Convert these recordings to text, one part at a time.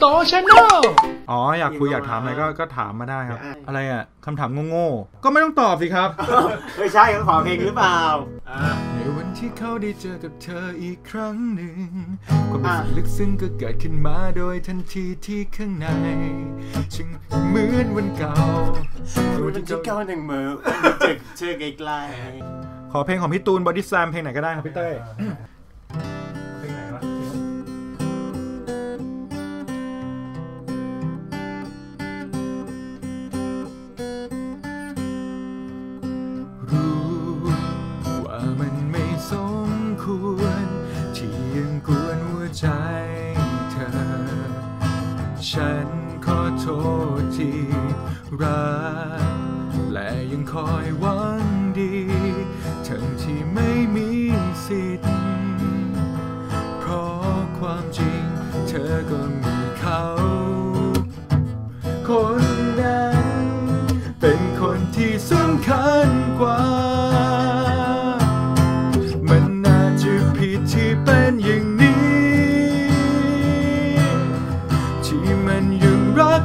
โตชาแนลอ๋ออยากคุยอยากถามอะไรก็ถามมาได้ครับอะไรอ่ะคำถามโง่ๆก็ไม่ต้องตอบสิครับไม่ใช่เขาขอเพลงหรือเปล่าในวันที่เขาได้เจอกับเธออีกครั้งหนึ่งความรู้สึกลึกซึ้งก็เกิดขึ้นมาโดยทันทีที่ข้างในจึงเหมือนวันเก่าวันที่เก่าหนึ่งเมื่อจึกเชื่อไกลๆขอเพลงของพี่ตูนบอดี้สแลมเพลงไหนก็ได้ครับพี่เต้ฉันขอโทษที่รักและยังคอยหวังดีทั้งที่ไม่มีสิทธิ์เพราะความจริงเธอก็มีเขาคนนั้นเป็นคนที่สำคัญกว่ามันน่าจะผิดที่เป็นอย่างนี้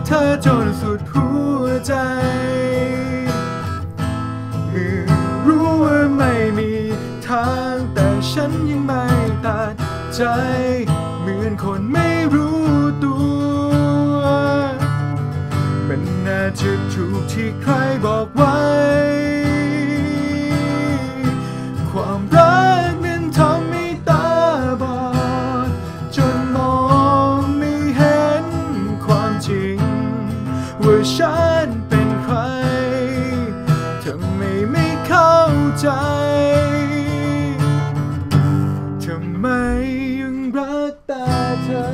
เธอจนสุดหัวใจเมื่อรู้ว่าไม่มีทางแต่ฉันยังไม่ตัดใจเหมือนคนไม่รู้ตัวมันน่าจะถูกที่ใครบอกไว้ความรักนั้นทำให้ตาบอดจนมองไม่เห็นความจริงว่าฉันเป็นใครทำไมไม่เข้าใจทำไมยังรักแต่เธอ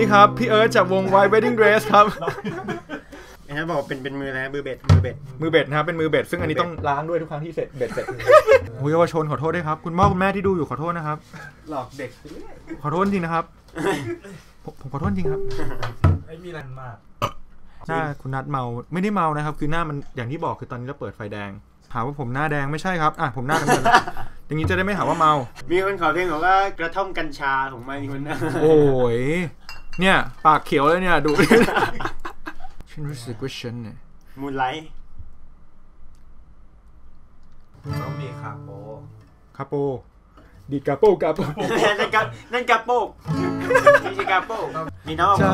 นี่ครับพี่เอิร์ธจากวง White Wedding Dress ครับนะบอกเป็นมือนะมือเบ็ดนะครับเป็นมือเบ็ดซึ่งอันนี้ต้องล้างด้วยทุกครั้งที่เสร็จเบ็ดเสร็จโอ้ยเยาวชนขอโทษด้วยครับคุณพ่อคุณแม่ที่ดูอยู่ขอโทษนะครับหลอกเด็กขอโทษจริงนะครับผมขอโทษจริงครับไม่มีอะไรมากหน้าคุณนัดเมาไม่ได้เมานะครับคือหน้ามันอย่างที่บอกคือตอนนี้เราเปิดไฟแดงถามว่าผมหน้าแดงไม่ใช่ครับอ่ะผมหน้าน้ำเงินอย่างนี้จะได้ไม่หาว่าเมามีคนขอเพลงบอกว่ากระท่อมกัญชาของมันคนนั้นโอ้ยเนี่ยปากเขียวเลยเนี่ยดูฉันรู้สึกว่าฉันเนี่ยมูนไลท์ต้องมีคาโปดีคาโปนั่นคาโปไม่ใช่คาโปมีน้องเข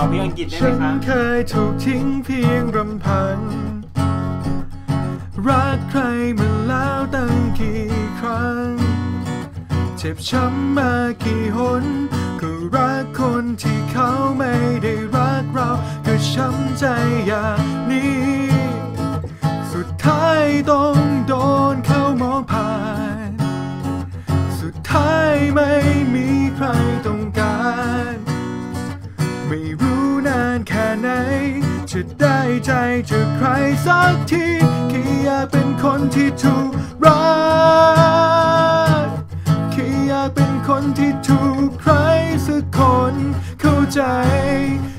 าพี่อังกฤษได้ไหมคะฉันเคยถูกทิ้งเพียงรำพันรักใครมาแล้วตั้งกี่ครั้งเจ็บช้ำมากี่หนก็รักคนที่เขาไม่ได้รักเราก็ช้ำใจอย่างนี้สุดท้ายต้องโดนเขามองผ่านสุดท้ายไม่มีใครต้องการไม่รู้นานแค่ไหนจะได้ใจจากใครสักทีแค่อยากเป็นคนที่ถูกรักแค่อยากเป็นคนที่ถูกใครสักคนเข้าใจ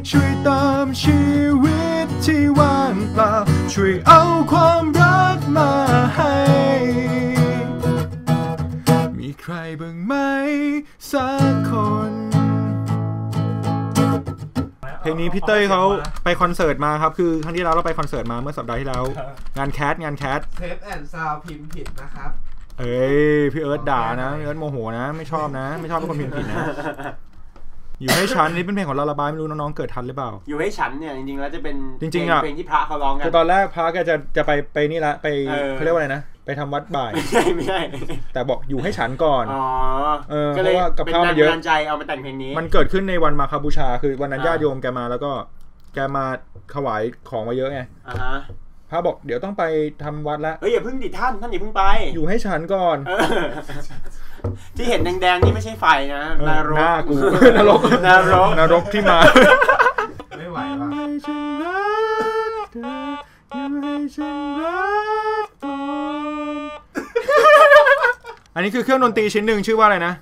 ช่วยเติมชีวิตที่ว่างเปล่าช่วยเอาความรักมาให้มีใครบ้างไหมสักคนเพลงนี้พี่เต้ยเขาไปคอนเสิร์ตมาครับคือครั้งที่แล้วเราไปคอนเสิร์ตมาเมื่อสัปดาห์ที่แล้วงานแคทเทปแอนด์ซาวพิมพ์ผิดนะครับเอ้ยพี่เอิร์ธด่านะเอิร์ธโมโหนะไม่ชอบเป็นคนผิดนะอยู่ให้ฉันนี่เป็นเพลงของลาลาบายไม่รู้น้องๆเกิดทันหรือเปล่าอยู่ให้ฉันเนี่ยจริงๆแล้วจะเป็นเพลงที่พระเขาร้องกันคือตอนแรกพระก็จะไปนี่ละไปเขาเรียกว่าอะไรนะไปทำวัดบ่ายไม่ใช่แต่บอกอยู่ให้ฉันก่อนก็เลยกับข้าวเยอะใจเอามาแต่งเพลงนี้มันเกิดขึ้นในวันมาคาบูชาคือวันนั้นญาติโยมแกมาแล้วก็แกมาถวายของมาเยอะไงพระบอกเดี๋ยวต้องไปทำวัดแล้วเฮ้ยอย่าเพิ่งดิท่านอย่าเพิ่งไปอยู่ให้ฉันก่อนที่เห็นแดงๆนี่ไม่ใช่ไฟนะนรกนรกที่มาไม่ไหวว่ะอันนี้คือเครื่องดนตรีชิ้นหนึ่งชื่อว่าอะไรนะ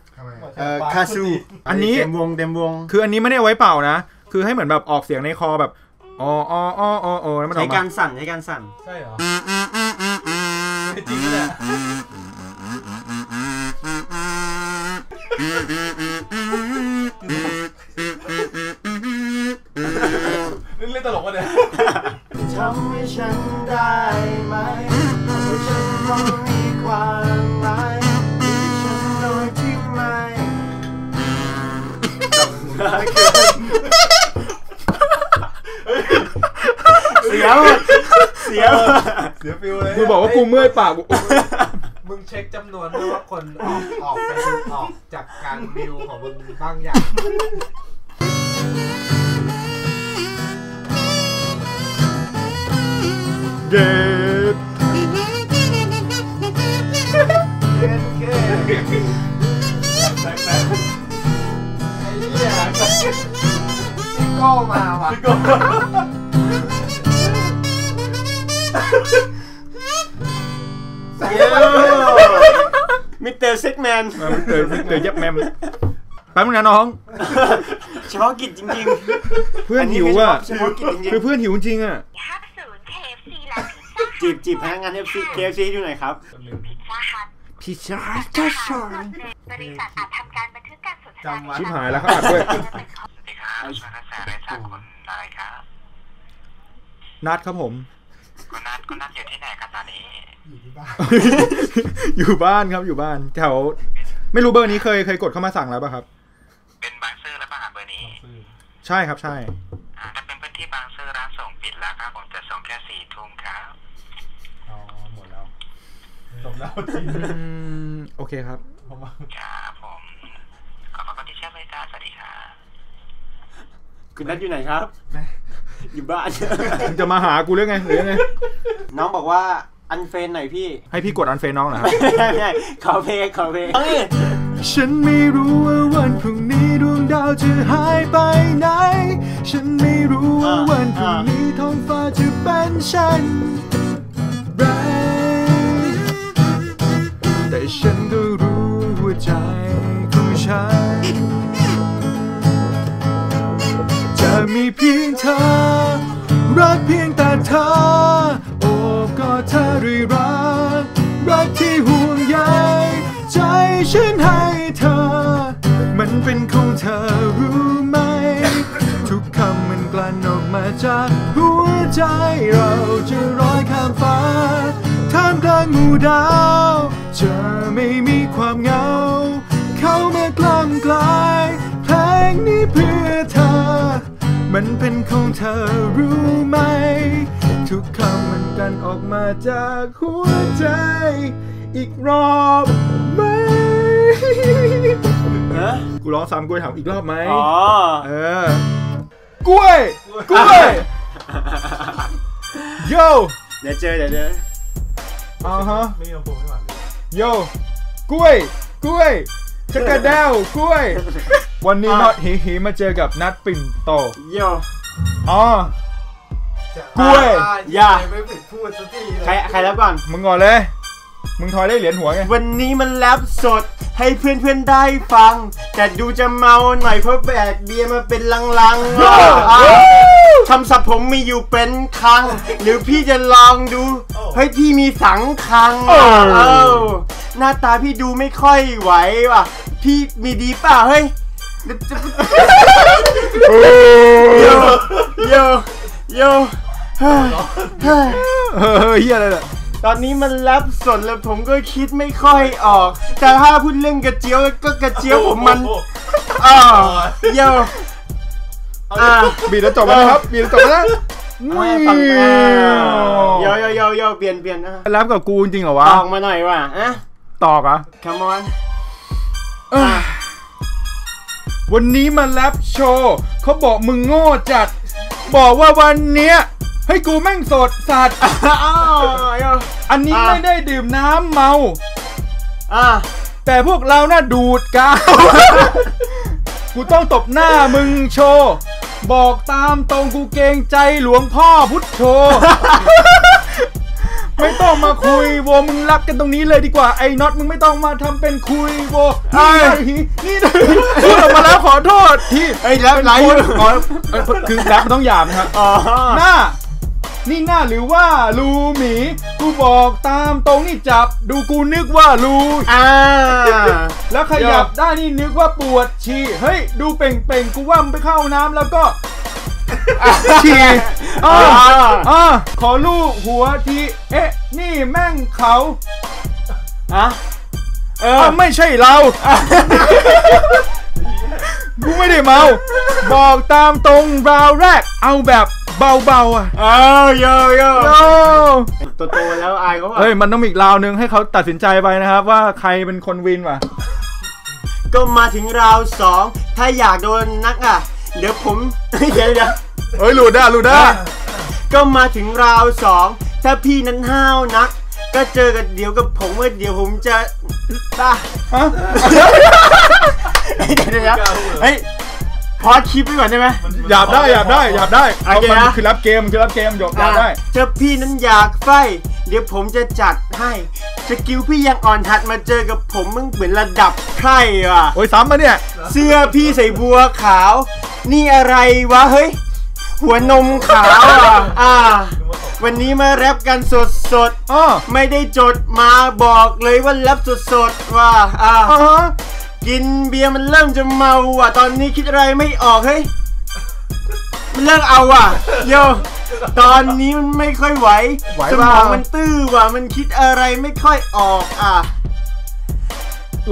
คาซูอันนี้เต็มวงคืออันนี้ไม่ได้ไว้เป่านะคือให้เหมือนแบบออกเสียงในคอแบบอ๋อแล้วมันออกมาใช้การสั่นใช่เหรอ จริงแหละนี่เล่นตลกวะเนี่ยทำให้ฉันได้ไหมให้ฉันต้องมีความหมายให้ฉันโดยที่ไม่เสียหมดเสียฟิวเลยมึงบอกว่ากูเมื่อยปากมึงเช็คจำนวนด้วยว่าคนออกไปออกจากการมิวของมึงบ้างอย่างเด็ดพี่โก้มาว่ะพี่โก้มิสเตอร์ซิกแมนมิสเตอร์ยับแมมแป๊บนึงนะน้องเฉพาะกิจจริงๆเพื่อนหิวอ่ะคือเพื่อนหิวจริงอ่ะจีบพนักงาน KFC อยู่ไหนครับพิซซ่าฮัทบริษัทอาจทำการบันทึกการสนทนาชิบหายแล้วครับด้วยนัดครับผมคุณนัดอยู่ที่ไหนครับตอนนี้อยู่บ้านครับอยู่บ้านแถวไม่รู้เบอร์นี้เคยกดเข้ามาสั่งแล้วป่ะครับเป็นบางซื่อแล้วป่ะเบอร์นี้ใช่ครับใช่ถ้าเป็นพื้นที่บางซื่อร้านส่งปิดแล้วครับผมจะส่งแค่4 ทุ่มครับอ๋อหมดแล้วจบแล้วจริงโอเคครับครับผมขอบคุณที่แชร์บริการสวัสดีค่ะคุณนัดอยู่ไหนครับอยู่บ้านจะมาหากูเรื่องไงหรือไงน้องบอกว่าอันเฟนหน่อยพี่ให้พี่กดอันเฟนน้องเหรอครับใช่ขอเพลงฉันไม่รู้ว่าวันพรุ่งนี้ดวงดาวจะหายไปไหนฉันไม่รู้ว่าวันพรุ่งนี้ท้องฟ้าจะเป็นฉันไรแต่ฉันก็รู้ว่าใจของฉันจะมีเพียงเธอรักเพียงแต่เธอโอ้ก็เธอด้วยรักที่ห่วงใยใจฉันให้เธอมันเป็นของเธอรู้ไหมทุกคำมันกลั่นออกมาจากหัวใจเราจะร้อยข้ามฟ้าท่ามกลางหมู่ดาวจะไม่มีความเหงาเข้ามากล่อมกลายเพลงนี้เพื่อเธอมันเป็นของเธอรู้ไหมทุกคำมันกลั่นออกมาจากหัวใจอีกรอบไหมกูร้องซ้ำกูถามอีกรอบไหมอ๋อกล้วยโย่เดี๋ยวเจออ๋อฮะไม่ยอมพูดให้หวานโย่กล้วยจักรเดวกล้วยวันนี้น็อตหิมาเจอกับนัดปิ่นโตโย่อ๋อกล้วยอย่าไม่ผิดพูดสักทีใครรับก่อนมึงก่อนเลยมึงทอยได้เหรียญหัวไงวันนี้มันแรปสดให้เพื่อนๆได้ฟังแต่ดูจะเมาหน่อยเพราะแบกเบียร์มาเป็นลังๆทำสับผมมีอยู่เป็นครั้งหรือพี่จะลองดูเฮ้ยพี่มีสังคังหน้าตาพี่ดูไม่ค่อยไหวว่ะพี่มีดีป่ะเฮ้ยโยเฮ้ยอะไรล่ะตอนนี้มันแรปสดแล้วผมก็คิดไม่ค่อยออกแต่ถ้าพูดเรื่องกระเจียวก็กระเจียวผมมันเยอะบีแล้วจบแล้วครับบีแล้วจบแล้วเยอะเปลี่ยนนะแรปกับกูจริงเหรอวะตอกมาหน่อยว่ะอะตอกอ่ะ come on วันนี้มันแรปโชว์เขาบอกมึงโง่จัดบอกว่าวันเนี้ยให้กูแม่งสดสัตว์อันนี้ไม่ได้ดื่มน้ำเมาแต่พวกเราน่าดูดกาวกูต้องตบหน้ามึงโชว์บอกตามตรงกูเกรงใจหลวงพ่อพุทโธไม่ต้องมาคุยโวมึงรับกันตรงนี้เลยดีกว่าไอ้น็อตมึงไม่ต้องมาทำเป็นคุยโวนี่ได้พูดออกมาแล้วขอโทษที่ไอ้แล้วไหลคือรับต้องหยาบนะครับหน้า นี่น่าหรือว่าลูหมีกูบอกตามตรงนี่จับดูกูนึกว่าลูแล้วขยับได้นี่นึกว่าปวดฉี่เฮ้ยดูเป่งๆกูว่ามันไปเข้าน้ำแล้วก็ฉี่ขอลูกหัวทีเอ๊ะนี่แม่งเขาอะไม่ใช่เรากูไม่ได้เมาบอกตามตรงราวแรกเอาแบบเบาๆอ่ะโย่โตแล้วอายเขาเฮ้ยมันต้องมีอีกราวนึงให้เขาตัดสินใจไปนะครับว่าใครเป็นคนวินว่ะก็มาถึงราวสองถ้าอยากโดนนักอ่ะเดี๋ยวผมเดี๋ยวเฮ้ยหลุดได้ก็มาถึงราวสองถ้าพี่นั้นห้าวนักก็เจอกันเดี๋ยวผมจะป่ะเฮ้ยพอคลิปไปก่อนได้ไหมหยาบได้เอามันคือรับเกมหยบได้เจ้าพี่นั้นอยากไฟเดี๋ยวผมจะจัดให้สกิลพี่ยังอ่อนหัดมาเจอกับผมมึงเหมือนระดับไพร่ว่ะโอ้ยซ้ำมาเนี่ยเสื้อพี่ใส่บัวขาวนี่อะไรวะเฮ้ยหัวนมขาววันนี้มาแรปกันสดๆไม่ได้จดมาบอกเลยว่าแรปสดๆว่ากินเบียร์มันเริ่มจะเมาว่ะตอนนี้คิดอะไรไม่ออกเฮ้ยเลิกเอาว่ะโยตอนนี้มันไม่ค่อยไหวสมองมันตื้อว่ะมันคิดอะไรไม่ค่อยออก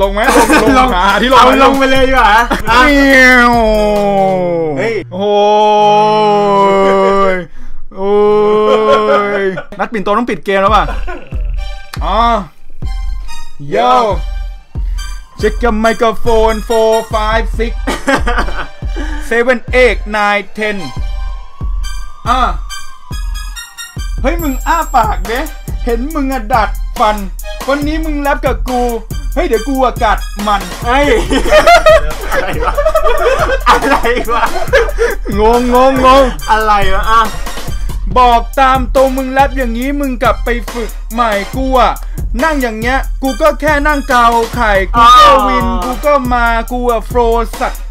ลงไหมลงหาที่ลงเอาลงไปเลยว่ะเฮ้ยโอ้ยนัดปิ่นโตต้องปิดเกมแล้วป่ะโยเช็คกับไมโครโฟน 4, 5, 6, 7, 8, 9, 10เฮ้ยมึงอ้าปากเด้เห็นมึงอะดัดฟันวันนี้มึงแรปกับกูเฮ้ยเดี๋ยวกูอะกัดมันไอ้อะไรวะงงอะไรวะบอกตามตรงมึงแรปอย่างนี้มึงกลับไปฝึกใหม่กูอะนั่งอย่างเงี้ยกูก็แค่นั่งเกาไข่กูก็วินกูก็มากูอะโฟร์สัตว์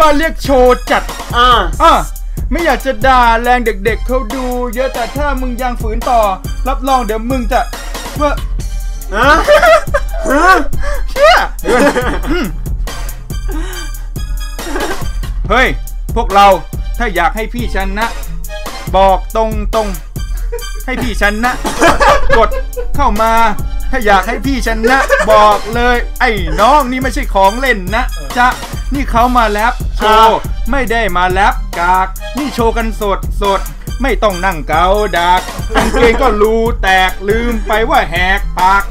บ้านเรียกโชว์จัดไม่อยากจะด่าแรงเด็กๆเขาดูเยอะแต่ถ้ามึงยังฝืนต่อรับรองเดี๋ยวมึงจะเฮ้ยพวกเราถ้าอยากให้พี่ชนะบอกตรงให้พี่ชนะกดเข้ามาถ้าอยากให้พี่ชนะบอกเลยไอ้น้องนี่ไม่ใช่ของเล่นนะจ๊ะนี่เขามาแรปโชว์ไม่ได้มาแรปกากนี่โชว์กันสดไม่ต้องนั่งเกาดักกางเกงก็รูแตกลืมไปว่าแหกปาก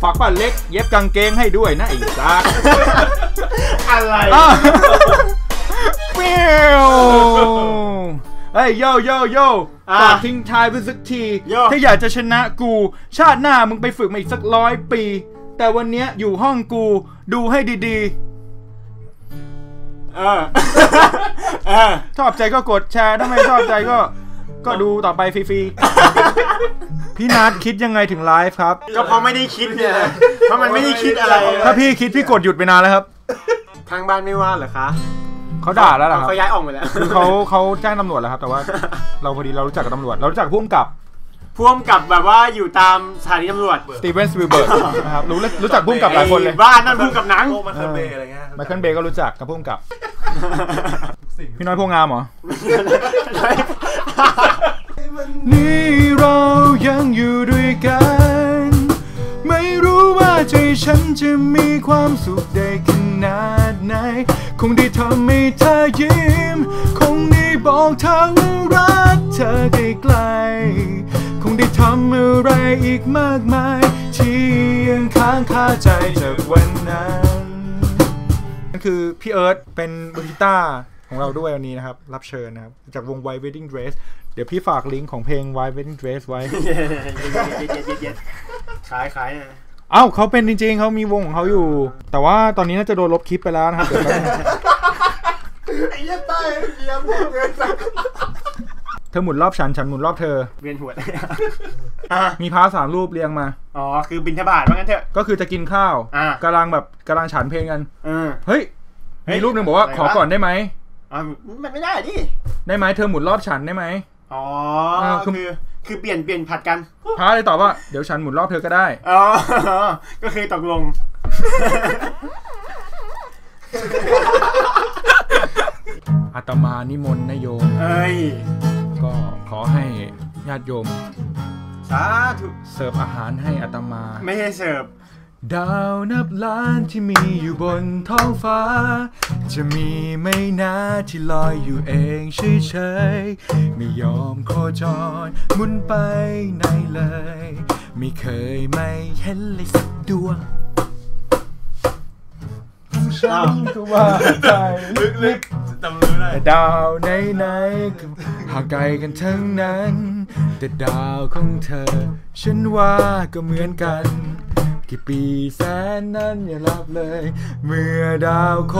ฝากป้าเล็กเย็บกางเกงให้ด้วยนะไอ้ซากอะไรเปรี้ยวเฮ้ยโย่ฝากทิ้งท้ายไปสักทีถ้าอยากจะชนะกูชาติหน้ามึงไปฝึกมาอีกสัก100 ปีแต่วันเนี้ยอยู่ห้องกูดูให้ดีชอบใจก็กดแชร์ถ้าไม่ชอบใจก็ดูต่อไปฟรีๆพี่นัทคิดยังไงถึงไลฟ์ครับก็เพราะไม่ได้คิดเนี่ยเพราะมันไม่ได้คิดอะไรถ้าพี่คิดพี่กดหยุดไปนานแล้วครับทางบ้านไม่ว่าเหรอคะเขาด่าแล้วเหรอครับเขาย้ายออกไปแล้วคือเขาแจ้งตำรวจแล้วครับแต่ว่าเราพอดีเรารู้จักกับตำรวจเรารู้จักพุ่มกับแบบว่าอยู่ตามสถานีตำรวจสตีเวนสปีลเบิร์กนะครับรู้จักพุ่มกับหลายคนเลยบ้านนั่นพุ่มกับหนังไมเคิลเบย์อะไรเงี้ยไมเคิลเบย์ก็รู้จักกับพุ่มกับพี่น้อยพวกงามเหรอนี่เรายังอยู่ด้วยกันไม่รู้ว่าใจฉันจะมีความสุขได้ขนาดไหนคงได้ทำให้เธอยิ้มคงได้บอกเธอว่ารักเธอไกลคงได้ทำอะไรอีกมากมายที่ยังค้างคาใจจากวันนั้นนั่นคือพี่เอิร์ธเป็นมือกีตาร์ของเราด้วยวันนี้นะครับรับเชิญนะครับจากวง White Wedding Dress เดี๋ยวพี่ฝากลิงก์ของเพลง White Wedding Dress ไว้ขายนะเขาเป็นจริงๆเขามีวงของเขาอยู่แต่ว่าตอนนี้น่าจะโดนลบคลิปไปแล้วนะครับไอ้เหี้ยตายเกียร์พวกเงินสักเธอหมุนรอบฉันฉันหมุนรอบเธอเวียนหัวมีพระ3 รูปเรียงมาคือบิณฑบาตว่างั้นเถอะก็คือจะกินข้าวกำลังฉันเพลงกันเฮ้ยมีรูปหนึ่งบอกว่าขอก่อนได้ไหม มันไม่ได้ดิได้ไหมเธอหมุนรอบฉันได้ไหมอ๋อคือเปลี่ยนผัดกันท้าเลยตอบว่าเดี๋ยวฉันหมุนรอบเธอก็ได้อ๋อก็คือตกลงอาตมานิมนต์นะโยมก็ขอให้ญาติโยมสาธุเสิร์ฟอาหารให้อาตมาไม่ใช่เสิร์ฟดาวนับล้านที่มีอยู่บนท้องฟ้าจะมีไม่นาที่ลอยอยู่เองเฉยๆไม่ยอมโคจรหมุนไปไหนเลยไม่เคยไม่เห็นเลยสักดวงฉันก็ว่าใจลึกๆจำรู้ได้ดาวไหนๆห่างไกลกันทั้งนั้นแต่ดาวของเธอฉันว่าก็เหมือนกันกี่ปีแสนนั้นอย่าหลับเลยเมื่อดาวโค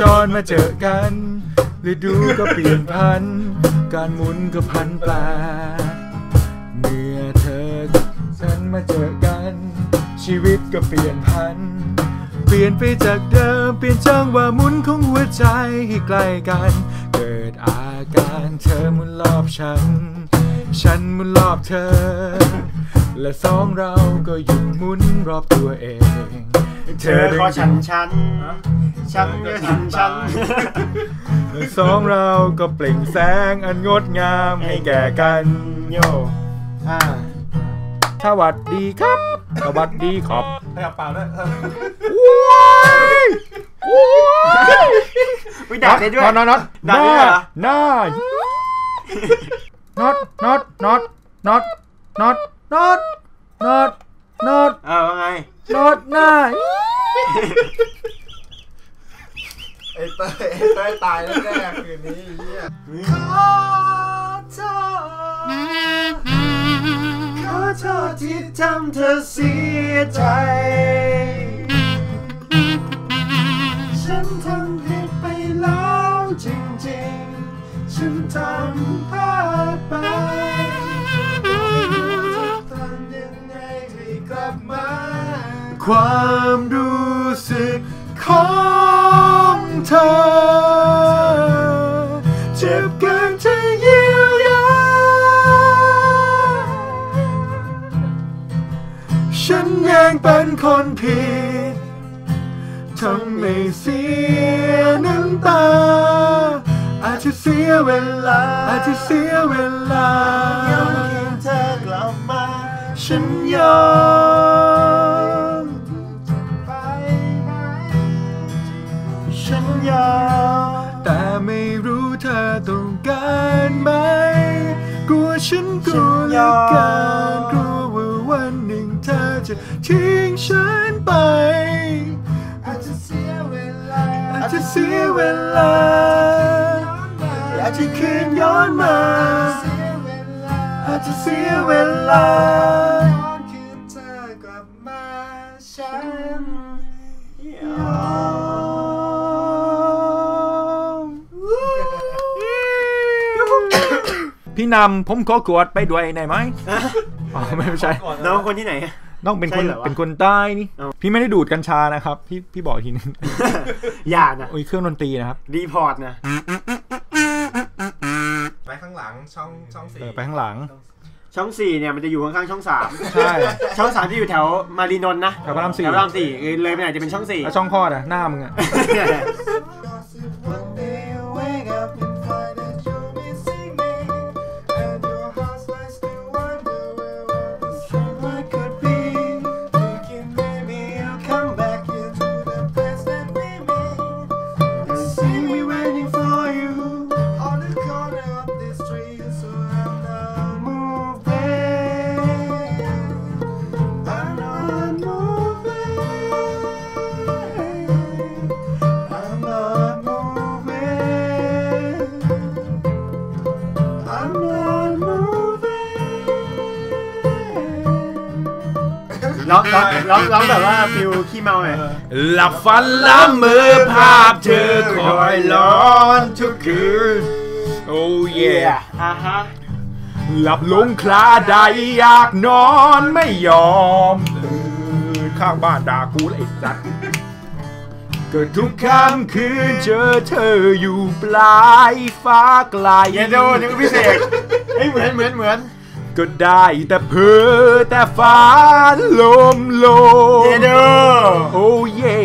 จรมาเจอกันฤดูก็เปลี่ยนพันการหมุนก็พันแปรเมื่อเธอฉันมาเจอกันชีวิตก็เปลี่ยนพันเปลี่ยนไปจากเดิมเปลี่ยนจังหวะหมุนของหัวใจให้ใกล้กันเกิดอาการเธอหมุนรอบฉันฉันหมุนรอบเธอและสองเราก็หยุดหมุนรอบตัวเองเธอก็ฉันก็ฉันและสองเราก็เปล่งแสงอันงดงามให้แก่กันโยสวัสดีครับสวัสดีขอบไปกับเปล่าด้วยวิดาได้ด้วยน็อตน็อตเอาไงน็อตหน้าไอ้เต้ยตายแล้วแน่คืนนี้เหี้ยขอโทษที่ทำเธอเสียใจฉันทำผิดไปแล้วจริงๆฉันทำพลาดไปความรู้สึกของเธอเจ็บเกินจะเยียวยาฉันเองเป็นคนผิดทำให้เสียน้ำตาอาจจะเสียเวลาย้อนคืนเธอกลับมาฉันยอมไปไหนฉันยอมแต่ไม่รู้เธอต้องการไหมกลัวฉันกลัวเหลือเกินกลัวว่าวันหนึ่งเธอจะทิ้งฉันไปอาจจะเสียเวลาอาจจะคืนย้อนมาอาจจะเสียเวลาย้อนคืนเธอกลับมาฉันยอมพี่นำผมขอกวดไปด้วยไหนไหมอ๋อไม่ใช่น้องคนที่ไหนต้องเป็นคนใต้นี่พี่ไม่ได้ดูดกัญชานะครับพี่บอกทีนึงอย่านะเครื่องดนตรีนะครับรีพอร์ตนะไปข้างหลังช่อง 4ไปข้างหลังช่อง 4เนี่ยมันจะอยู่ข้างๆช่อง 3ใช่ช่อง 3ที่อยู่แถวมารีนนท์นะแถวพระราม 4เลยไปไหนจะเป็นช่อง 4แล้วช่องคลอดอ่ะหน้ามึงอ่ะร้องแบบว่าฟิวขี้เมาไงหลับฝันล้ำมือภาพเธอคอยร้อนทุกคืนโอ้เย่หลับลงคลาใดอยากนอนไม่ยอมข้างบ้านด่ากูไอ้สัตว์ ก็ทุกค่ำคืนเจอเธออยู่ปลายฟ้าไกลเย็นโดนึกพิเศษให้เหมือนก็ได้แต่เพ้อแต่ฟ้าลมโลเย็นโดโอ้เย่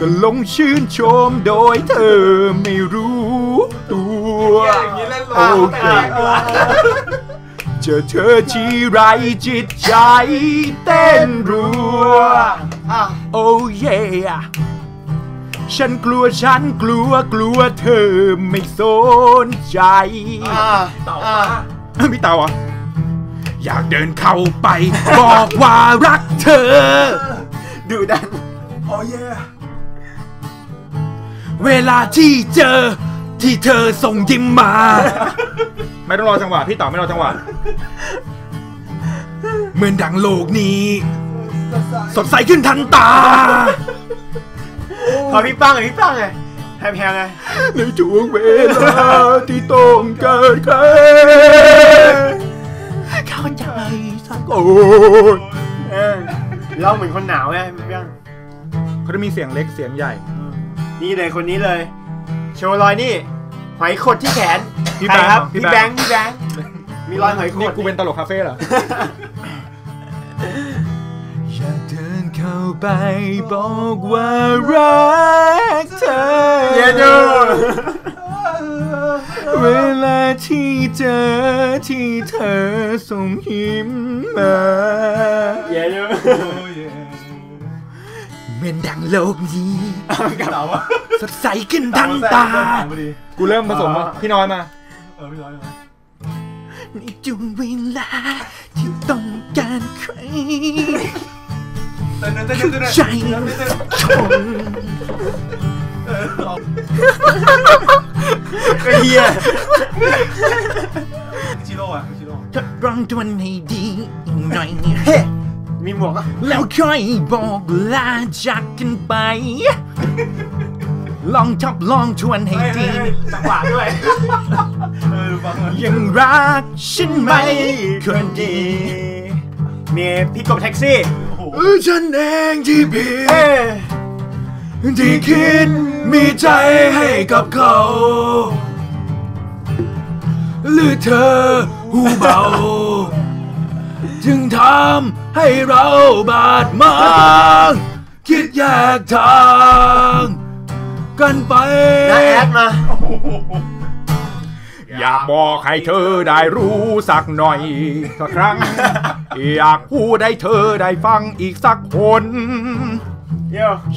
ก็ลงชื่นชมโดยเธอไม่รู้ตัวโอเคเจอเธอที่ไรจิตใจเต้นรัวโอ้เย่ฉันกลัวฉันกลัวเธอไม่สนใจไม่เต่าอ่ะอยากเดินเข้าไปบอกว่ารักเธอดูดันโอ้เย่เวลาที่เจอที่เธอส่งยิ้มมาไม่ต้องรอจังหวะพี่เต๋อไม่รอจังหวะเหมือนดังโลกนี้สดใสขึ้นทันตาขอพี่ปังไงแพงไงในช่วงเวลาที่ต้องเกิดใครเข้าใจสักโอ้ยเราเหมือนคนหนาวไงพี่ปังเขาจะมีเสียงเล็กเสียงใหญ่นี่เลยคนนี้เลยโชว์รอยนี่หอยขดที่แขนพี่แบงค์ครับพี่แบงค์มีรอยหอยขดนี่กูเป็นตลกคาเฟ่เหรออยากเดินเข้าไปบอกว่ารักเธอเย็นดูเวลาที่เจอที่เธอส่งยิ้มมาเย็นดูเหมือนดังโลกนี้สดใสขึ้นทั้งตากูเริ่มผสมพี่น้อยมาในจุดเวลาที่ต้องการใครใจชมกระเฮียชิโร่อะทดลองตัวให้ดีอีกหน่อยมีหมวกแล้วค่อยบอกลาจากกันไปลองทับลองชวนให้ดีจังหวะด้วยยังรักฉันไหมคนดีมีพี่กบแท็กซี่ฉันเองที่ผิดที่คิดมีใจให้กับเขาหรือเธอหูเบาจึงทำให้เราบาดหมางคิดแยกทางกันไปนะแอดมาอยากบอกให้เธอได้รู้สักหน่อยสักครั้งอยากพูดให้เธอได้ฟังอีกสักคน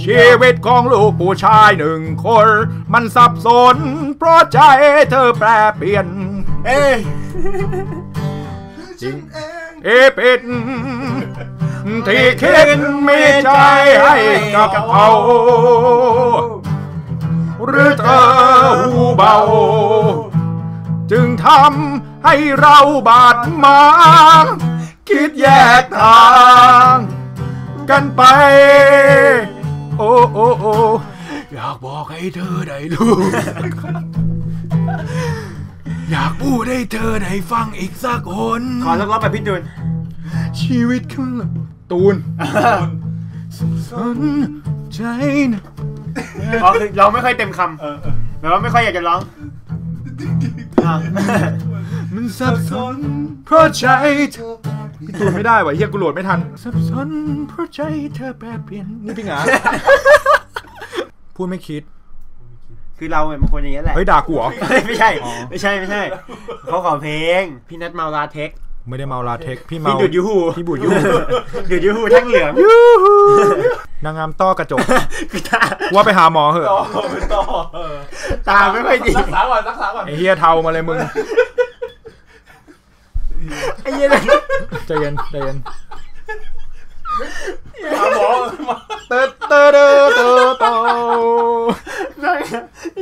ชีวิตของลูกผู้ชายหนึ่งคนมันสับสนเพราะใจเธอแปรเปลี่ยนจริงเอพิดที่คิดมีใจให้กับเขาหรือเธอหูเบาจึงทำให้เราบาดหมางคิดแยกทางกันไปโอ้โอ้โอ้อยากบอกให้เธอได้รู้อยากพูดให้เธอได้ฟังอีกสักคนขอรับไปพี่ตูนชีวิตข้างหลังตูนสนใจนะเราไม่ค่อยเต็มคำแบบว่าไม่ค่อยอยากจะร้องมันสับสนเพราะใจเธอพี่ตูนไม่ได้ว่ะเฮียกูโหลดไม่ทันสับสนเพราะใจเธอแปรเปลี่ยนนี่พี่หงาพูดไม่คิดคือเราเนี่ยมันคนอย่างเงี้ยแหละเฮ้ยด่ากูเหรอไม่ใช่เขาขอเพลงพี่นัทเมาลาเทคไม่ได้เมาลาเทคพี่เมาพี่บุดยูฮูทั้งเหลืองยูฮูนางงามต้อกระจกว่าไปหาหมอเหอะตาไม่ค่อยดีรักษาก่อนไอ้เฮียเทามาเลยมึงไอ้เฮียใจเย็นหาหมอเตอ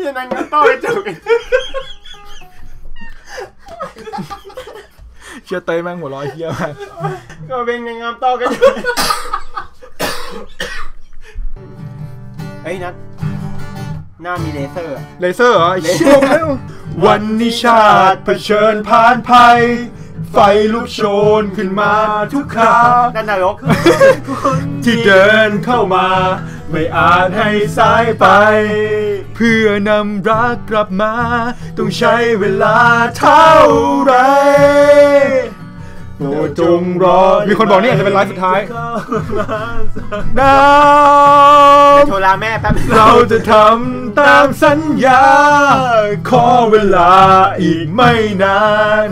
อย่านั่งต้อยจุกเชื่อเตยแม่งหัวร้อยเที่ยวไปก็เป็นงามต้อกันไอ้นัทหน้ามีเลเซอร์เหรอวันนี้ชาติเผชิญผ่านภัยไฟลุกโชนขึ้นมาทุกคราที่เดินเข้ามา ไม่อาจให้สายไปเพื่อนำรักกลับมาต้องใช้เวลาเท่าไรโปรดจงรอมีคนบอกนี่อาจจะเป็นไลฟ์สุดท้ายน้ำโทรลาแม่แป๊บเราจะทำตามสัญญาขอเวลาอีกไม่นาน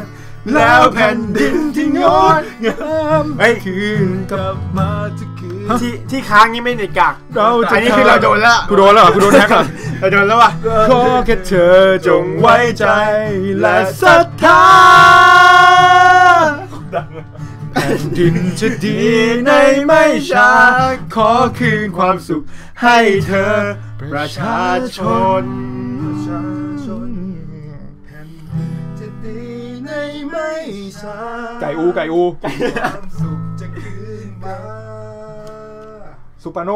แล้วแผ่นดินที่งดงามคืนกลับมาจะคืนที่ค้างนี่ไม่เด็ดกากอันนี้คือเราโดนแล้วกูโดนแล้วกูโดนแท็กแล้วเราโดนแล้วว่ะขอแค่เธอจงไว้ใจและศรัทธาแผ่นดินจะดีในไม่ช้าขอคืนความสุขให้เธอประชาชนไก่อูไก่อูสุปาโน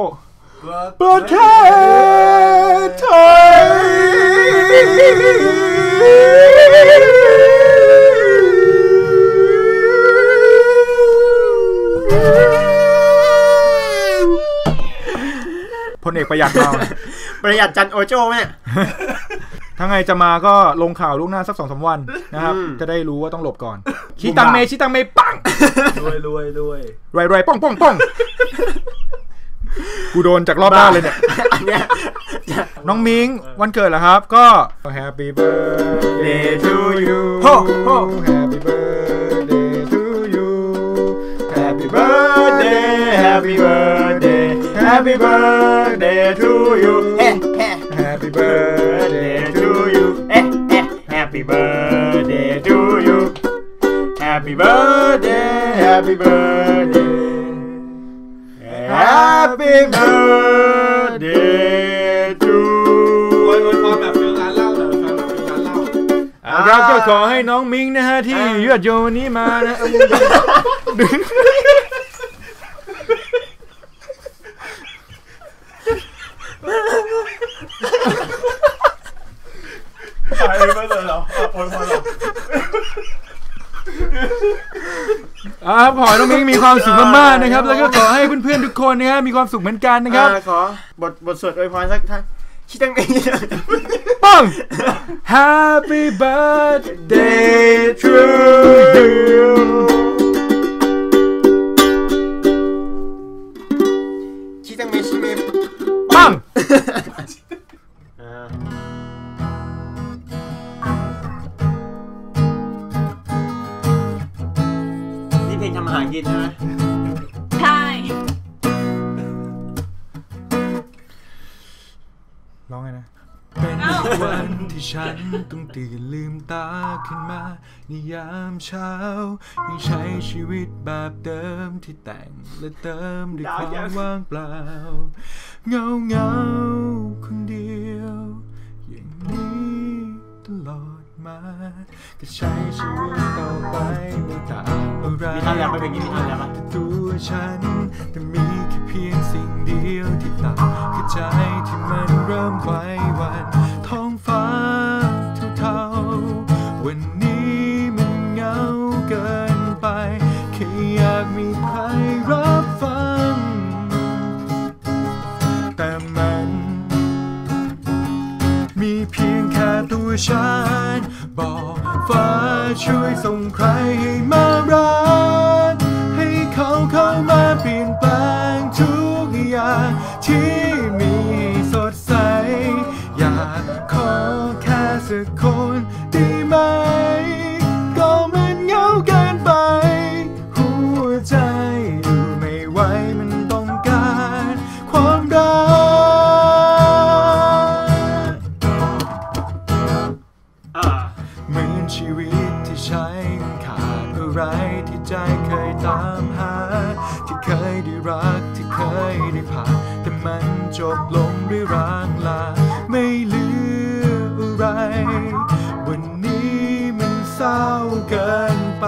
ประเทศไทยพลเอกประหยัดเราประหยัดจันโอโจ้เนี่ยถ้าไงจะมาก็ลงข่าวล่วงหน้าสัก 2-3 วันนะครับจะได้รู้ว่าต้องหลบก่อนชิตังเมชิตังเมปังรวยรวยรวยรวยป้องป้องป้องกูโดนจากรอบบ้านเลยเนี่ยน้องมิงวันเกิดเหรอครับก็ Happy Birthday to you Happy Birthday to you Happy Birthday Happy Birthday Happy Birthday to you Happy Birthday Happy birthday to you Happy birthday Happy birthday to วันพรแบบฟิลร้านเหล้าแบบฟิลร้านเหล้าครับก็ขอให้น้องมิงนะฮะที่ยืดโยนนี้มานะไปไม่เลยหรอโอนมาหรอขอให้น้องมิงมีความสุขมากๆนะครับแล้วก็ขอให้เพื่อนๆทุกคนนะครับมีความสุขเหมือนกันนะครับขอบทสวดอวยพรสักท่านคิดตั้งใจปัง Happy birthday to youคิดตั้งใจชิมปังหากินใช่ไหมใช่ร้องไงนะเป็นวันที่ฉันต้องตื่นลืมตาขึ้นมาในยามเช้ายังใช้ชีวิตแบบเดิมที่แต่งและเติมด้วยความว่างเปล่าเงาเงาคนเดียวอย่างนี้ตลอดก็ใช้ชีวิตต่อไปไม่ต่างอะไรมีท่าแล้วไปเป็นงี้มีท่าแล้วมั้ยตัวฉันแต่มีแค่เพียงสิ่งเดียวที่ต่างคือใจที่มันเริ่มไหวหวั่นท้องฟ้าเทาๆวันนี้มันเหงาเกินไปแค่อยากมีใครรับฟังแต่มันมีเพียงแค่ตัวฉันบอกฟ้าช่วยส่งใครให้มารักให้เขาเข้ามาเปลี่ยนแปลงทุกอย่างที่มีสดใสอยากขอแค่สักคนได้ไหมก็มันเหงาเกินไปหัวใจอยู่ไม่ไหวมันต้องการความรักชีวิตที่ใช้มันขาดอะไรที่ใจเคยตามหาที่เคยได้รักที่เคยได้ผ่านแต่มันจบลงด้วยร้างลาไม่เหลืออะไรวันนี้มันเศร้าเกินไป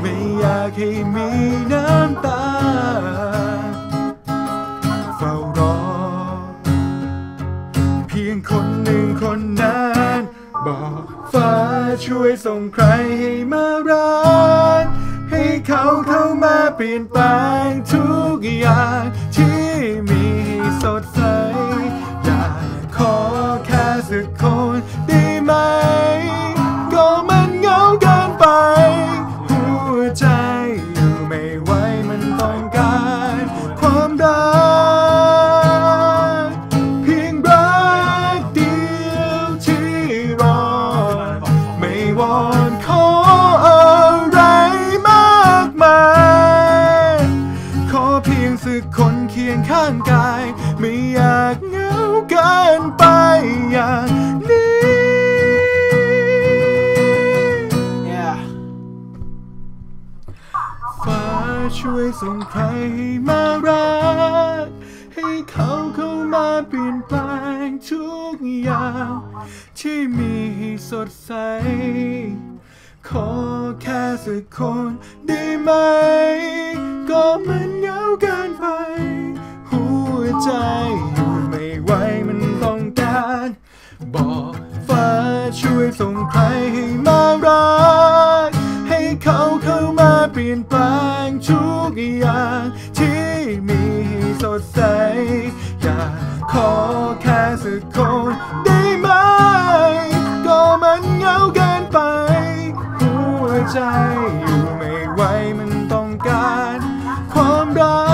ไม่อยากให้มีน้ำตาเฝ้ารอเพียงคนหนึ่งคนนั้นบอกฟ้าช่วยส่งใครให้มารักให้เขาเข้ามาเปลี่ยนแปลงทุกอย่างที่มี ที่สดใสอยากขอแค่สักคนได้ไหมก็มันเหงาเกินไปหัวใจอยู่ไม่ไหวมันต้องการความรักเพียงรักเดียวที่รอไม่วอนขออะไรมากมายขอเพียงสักคนเคียงข้างกายไม่อยากเหงาเกินไปอย่างนี้ฟ้าช่วยส่งใครให้มารักให้เขาเข้ามาเปลี่ยนแปลงทุกอย่างที่มีให้สดใสขอแค่สักคนได้ไหมก็มันเหงาเกินไปหัวใจอยู่ไม่ไหวมันต้องการบอกฟ้าช่วยส่งใครให้มารักให้เขาเข้ามาเปลี่ยนแปลงทุกอย่างที่มีให้สดใสอยากขอแค่สักคนได้ไหมก็มันเหงาเกินไปหัวใจอยู่ไม่ไหวมันต้องการความรัก